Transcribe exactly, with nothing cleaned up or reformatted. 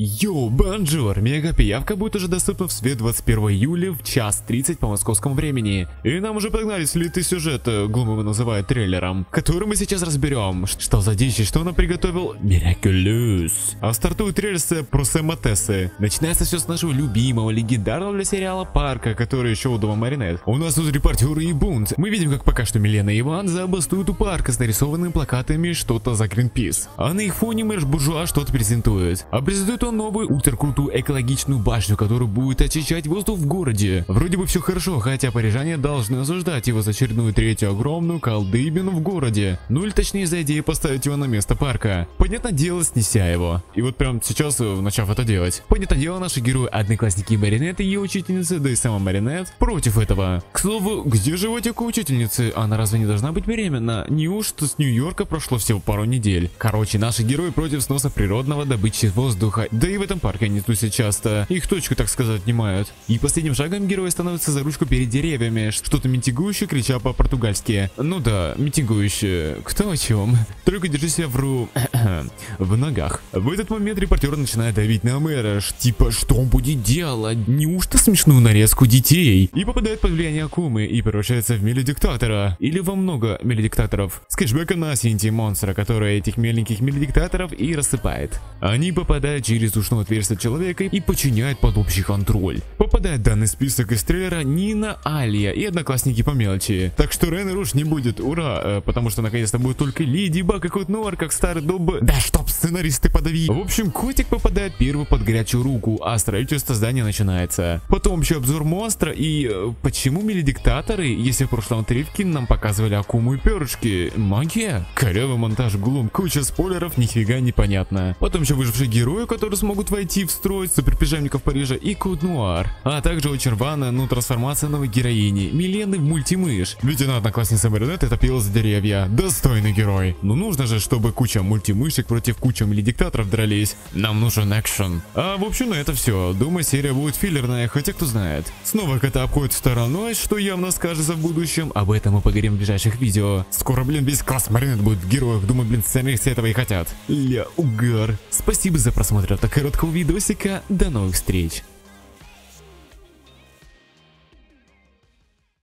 Йоу, бонжур! Мега-пиявка будет уже доступна в свет двадцать первого июля в час тридцать по московскому времени. И нам уже прогнали слитый сюжет, Глум его называют трейлером, который мы сейчас разберем. Что за дичь и что нам приготовил Miraculous. А стартует трейлер с Просематесы. Начинается все с нашего любимого, легендарного для сериала парка, который еще у дома Маринет. У нас тут репортеры и бунт. Мы видим, как пока что Милена и Иван забастуют у парка с нарисованными плакатами что-то за Greenpeace. А на их фоне мэр буржуа что-то презентует. А презентует он новую ультракрутую экологичную башню, которая будет очищать воздух в городе. Вроде бы все хорошо, хотя парижане должны осуждать его за очередную третью огромную колдыбину в городе. Ну или точнее за идею поставить его на место парка. Понятное дело, снеся его. И вот прям сейчас, начав это делать, понятное дело, наши герои, одноклассники Маринет и ее учительницы, да и сама Маринет, против этого. К слову, где животик у учительницы? Она разве не должна быть беременна? Неужто с Нью-Йорка прошло всего пару недель? Короче, наши герои против сноса природного добычи воздуха. Да и в этом парке они тусят часто, их точку, так сказать, снимают. И последним шагом герои становятся за ручку перед деревьями, что-то митингующее, крича по-португальски. Ну да, митингующее. Кто о чем? Только держи себя в ру... в ногах. В этот момент репортер начинает давить на мэра, типа, что он будет делать? Неужто смешную нарезку детей? И попадает под влияние Акумы и превращается в мелодиктатора. Или во много мелодиктаторов. С кэшбэка на Синти Монстра, который этих меленьких мелодиктаторов и рассыпает. Они попадают через ушного отверстия человека и подчиняет под общий контроль. Попадает в данный список из трейлера Нина, Алия и одноклассники по мелочи. Так что Рена Руж не будет, ура, э, потому что наконец-то будет только Леди Баг и Кот Нуар, как старый доб... Да чтоб сценаристы подавили. В общем, котик попадает первый под горячую руку, а строительство здания начинается. Потом еще обзор монстра и... Э, почему мелодиктаторы, если в прошлом отрывке нам показывали Акуму и перышки? Магия? Корявый монтаж Глум, куча спойлеров, нифига непонятно. Потом еще выжившие герои, которые смогут войти в строй суперпижамников Парижа и Кот Нуар, а также очень рваная, ну, трансформация новой героини Милены в Мультимышь, ведь она одноклассница Маринет и топила за деревья. Достойный герой. Но нужно же, чтобы куча мультимышек против кучи мелодиктаторов дрались. Нам нужен экшен. А в общем, на это все. Думаю, серия будет филлерная, хотя кто знает. Снова кота обходит стороной, что явно скажется в будущем. Об этом мы поговорим в ближайших видео. Скоро, блин, весь класс Маринет будет в героях. Думаю, блин, сценаристы этого и хотят. Ля, угар. Спасибо за просмотр. До короткого видосика, до новых встреч!